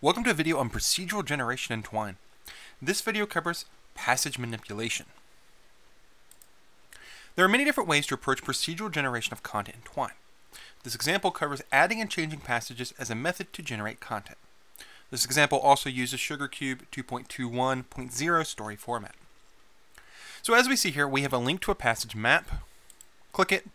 Welcome to a video on procedural generation in Twine. This video covers passage manipulation. There are many different ways to approach procedural generation of content in Twine. This example covers adding and changing passages as a method to generate content. This example also uses SugarCube 2.21.0 story format. So as we see here, we have a link to a passage map. Click it.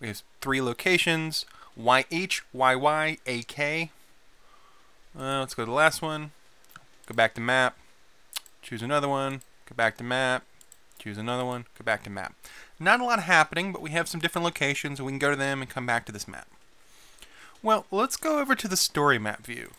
We have three locations, YH, YY, AK. Let's go to the last one, go back to map, choose another one, go back to map, choose another one, go back to map. Not a lot happening, but we have some different locations and we can go to them and come back to this map. Well, let's go over to the story map view.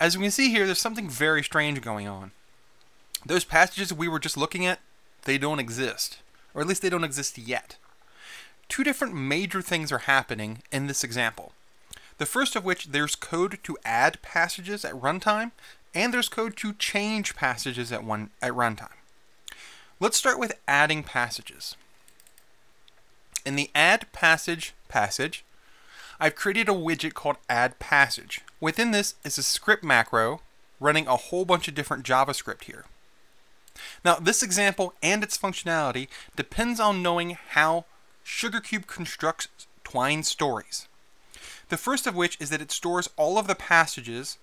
As we can see here, there's something very strange going on. Those passages we were just looking at, they don't exist, or at least they don't exist yet. Two different major things are happening in this example. The first of which, there's code to add passages at runtime, and there's code to change passages at runtime. Let's start with adding passages. In the add passage passage, I've created a widget called add passage. Within this is a script macro running a whole bunch of different JavaScript here. Now, this example and its functionality depends on knowing how SugarCube constructs Twine stories. The first of which is that it stores all of the passages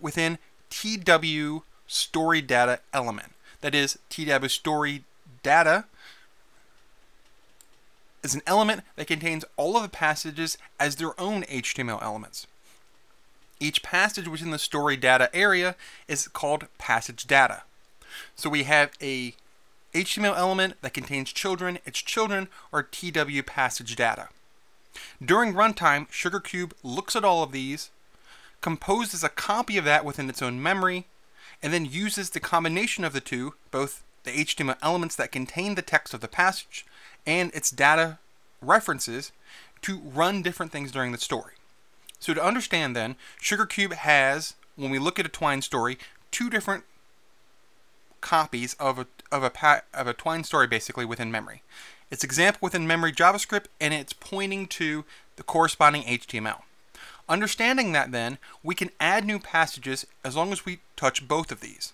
within TWStoryData element. That is, TWStoryData is an element that contains all of the passages as their own HTML elements. Each passage within the story data area is called passage data. So we have a HTML element that contains children. Its children are TWPassageData. During runtime, SugarCube looks at all of these, composes a copy of that within its own memory, and then uses the combination of the two, both the HTML elements that contain the text of the passage and its data references, to run different things during the story. So to understand then, SugarCube has, when we look at a Twine story, two different copies of a Twine story basically within memory. Its example within memory JavaScript, and it's pointing to the corresponding HTML. Understanding that then, we can add new passages as long as we touch both of these.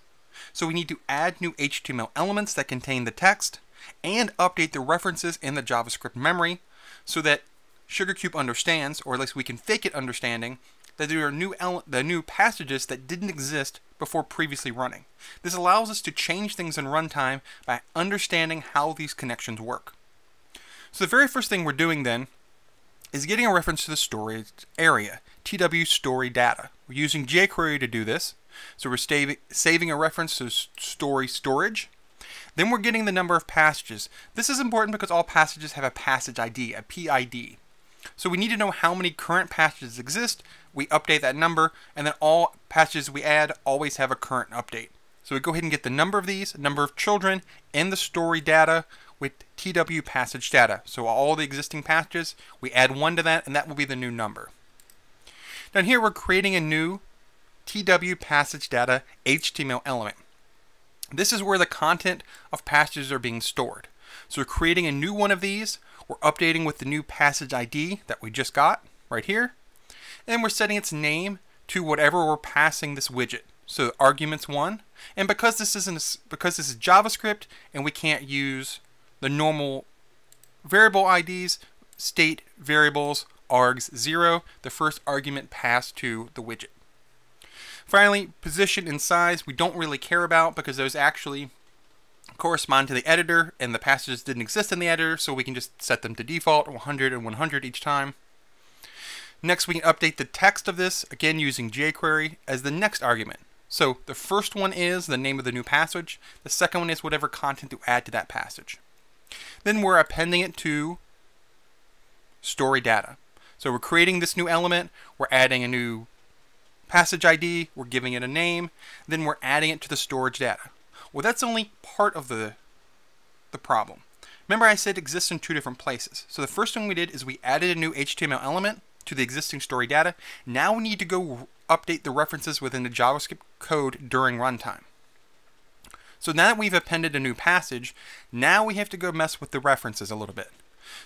So we need to add new HTML elements that contain the text and update the references in the JavaScript memory so that SugarCube understands, or at least we can fake it understanding, that there are the new passages that didn't exist before previously running. This allows us to change things in runtime by understanding how these connections work. So the very first thing we're doing then is getting a reference to the storage area, TWStoryData. We're using jQuery to do this. So we're saving a reference to story storage. Then we're getting the number of passages. This is important because all passages have a passage ID, a PID. So we need to know how many current passages exist. We update that number, and then all passages we add always have a current update. So we go ahead and get the number of these, number of children, and the story data with TWPassageData. So all the existing passages, we add one to that, and that will be the new number. Down here, we're creating a new TWPassageData HTML element. This is where the content of passages are being stored. So we're creating a new one of these. We're updating with the new passage ID that we just got right here. And we're setting its name to whatever we're passing this widget. So arguments 1. And because this is JavaScript and we can't use the normal variable IDs, state variables args 0, the first argument passed to the widget. Finally, position and size we don't really care about because those actually correspond to the editor, and the passages didn't exist in the editor, so we can just set them to default, 100 and 100 each time. Next, we can update the text of this, again using jQuery, as the next argument. So the first one is the name of the new passage, the second one is whatever content to add to that passage. Then we're appending it to story data. So we're creating this new element, we're adding a new passage ID, we're giving it a name, then we're adding it to the storage data. Well, that's only part of the problem. Remember I said it exists in two different places. So the first thing we did is we added a new HTML element to the existing story data. Now we need to go update the references within the JavaScript code during runtime. So now that we've appended a new passage, now we have to go mess with the references a little bit.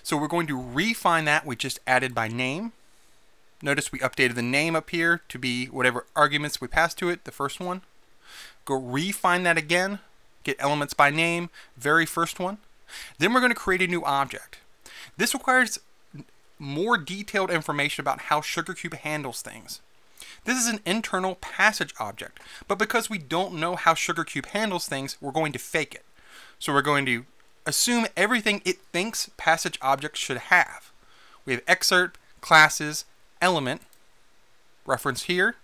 So we're going to refine that we just added by name. Notice we updated the name up here to be whatever arguments we passed to it, the first one. Go refine that again, get elements by name, very first one. Then we're going to create a new object. This requires more detailed information about how SugarCube handles things. This is an internal passage object, but because we don't know how SugarCube handles things, we're going to fake it. So we're going to assume everything it thinks passage objects should have. We have excerpt, classes, element, reference here,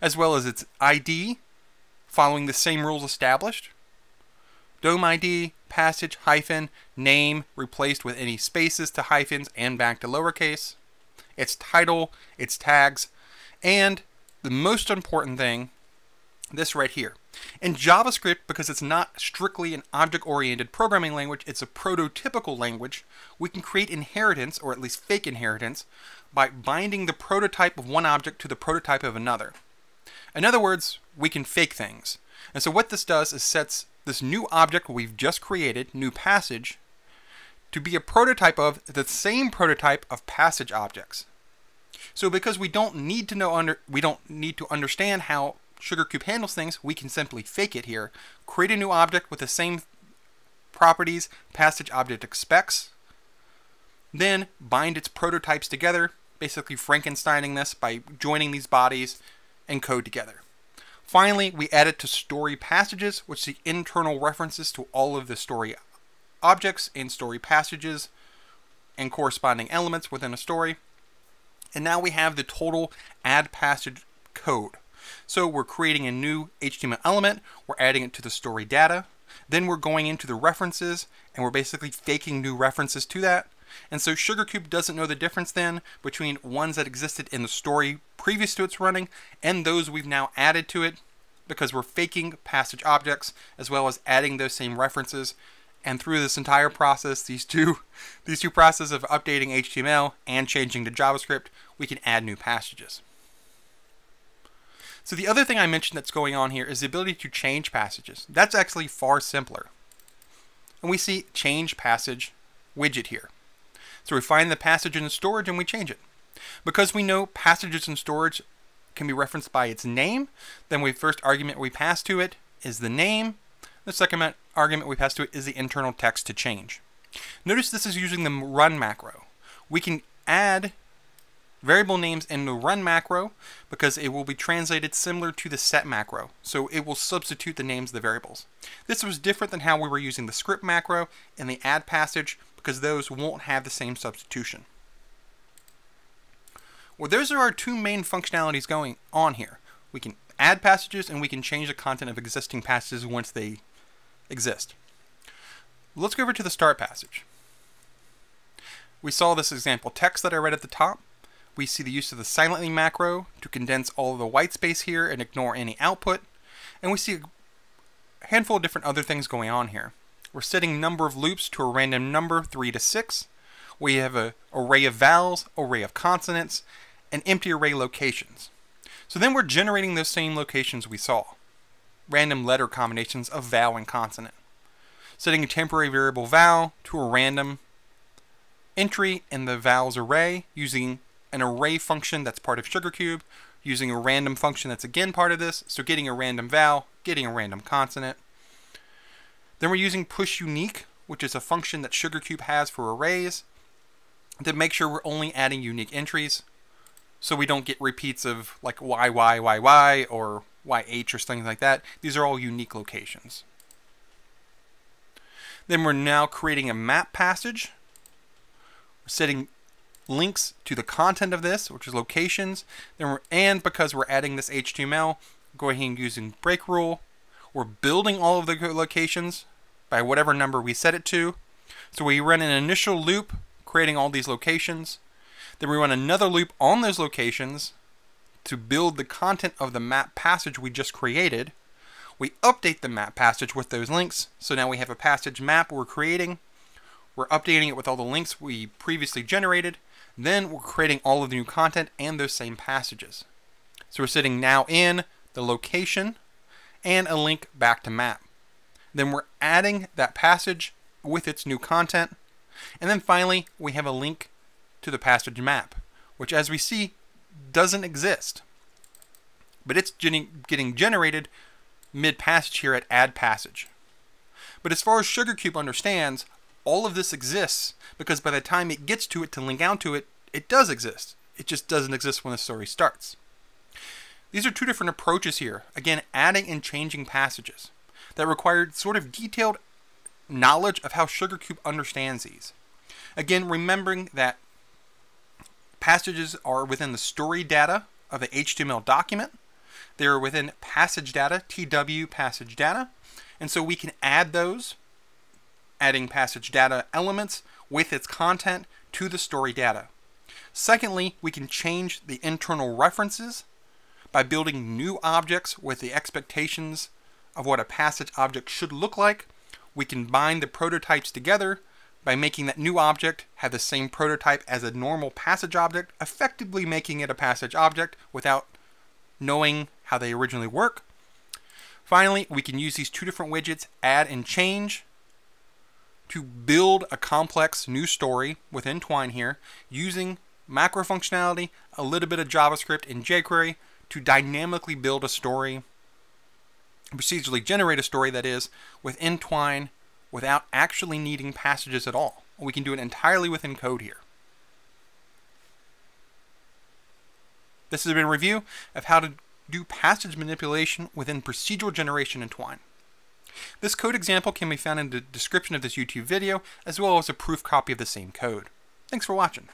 as well as its ID, following the same rules established, DOM ID, passage, hyphen, name, replaced with any spaces to hyphens and back to lowercase, its title, its tags, and the most important thing, this right here. In JavaScript, because it's not strictly an object-oriented programming language, it's a prototypical language, we can create inheritance, or at least fake inheritance, by binding the prototype of one object to the prototype of another. In other words, we can fake things. And so what this does is sets this new object we've just created, new passage, to be a prototype of the same prototype of passage objects. So because we don't need to understand how SugarCube handles things, we can simply fake it here. Create a new object with the same properties passage object expects, then bind its prototypes together, basically Frankensteining this by joining these bodies and code together. Finally, we add it to story passages, which is the internal references to all of the story objects and story passages and corresponding elements within a story. And now we have the total add passage code. So we're creating a new HTML element, we're adding it to the story data, then we're going into the references and we're basically faking new references to that. And so SugarCube doesn't know the difference then between ones that existed in the story previous to its running and those we've now added to it, because we're faking passage objects as well as adding those same references. And through this entire process, these two processes of updating HTML and changing to JavaScript, we can add new passages. So the other thing I mentioned that's going on here is the ability to change passages. That's actually far simpler. And we see change passage widget here. So we find the passage in storage and we change it. Because we know passages in storage can be referenced by its name, then the first argument we pass to it is the name. The second argument we pass to it is the internal text to change. Notice this is using the run macro. We can add variable names in the run macro because it will be translated similar to the set macro. So it will substitute the names of the variables. This was different than how we were using the script macro and the add passage, because those won't have the same substitution. Well, those are our two main functionalities going on here. We can add passages and we can change the content of existing passages once they exist. Let's go over to the start passage. We saw this example text that I read at the top. We see the use of the silently macro to condense all of the white space here and ignore any output. And we see a handful of different other things going on here. We're setting number of loops to a random number, 3 to 6. We have an array of vowels, array of consonants, and empty array locations. So then we're generating those same locations we saw. Random letter combinations of vowel and consonant. Setting a temporary variable vowel to a random entry in the vowels array using an array function that's part of SugarCube, using a random function that's again part of this, so getting a random vowel, getting a random consonant. Then we're using push unique, which is a function that SugarCube has for arrays, to make sure we're only adding unique entries, so we don't get repeats of like YYYY or YH or things like that. These are all unique locations. Then we're now creating a map passage. We're setting links to the content of this, which is locations. Then because we're adding this HTML, going ahead and using break rule, we're building all of the locations by whatever number we set it to. So we run an initial loop, creating all these locations. Then we run another loop on those locations to build the content of the map passage we just created. We update the map passage with those links. So now we have a passage map we're creating. We're updating it with all the links we previously generated. Then we're creating all of the new content and those same passages. So we're setting now in the location and a link back to map. Then we're adding that passage with its new content. And then finally, we have a link to the passage map. which as we see doesn't exist, but it's getting generated mid-passage here at add passage. But as far as SugarCube understands, all of this exists because by the time it gets to it to link out to it, it does exist. It just doesn't exist when the story starts. These are two different approaches here. Again, adding and changing passages that required sort of detailed knowledge of how SugarCube understands these. Again, remembering that passages are within the story data of the HTML document. They are within passage data, TWPassageData. And so we can add those, adding passage data elements with its content to the story data. Secondly, we can change the internal references by building new objects with the expectations of what a passage object should look like. We can bind the prototypes together by making that new object have the same prototype as a normal passage object, effectively making it a passage object without knowing how they originally work. Finally, we can use these two different widgets, add and change, to build a complex new story within Twine here, using macro functionality, a little bit of JavaScript and jQuery to dynamically build a story, procedurally generate a story that is, within Twine without actually needing passages at all. We can do it entirely within code here. This has been a review of how to do passage manipulation within procedural generation in Twine. This code example can be found in the description of this YouTube video, as well as a proof copy of the same code. Thanks for watching.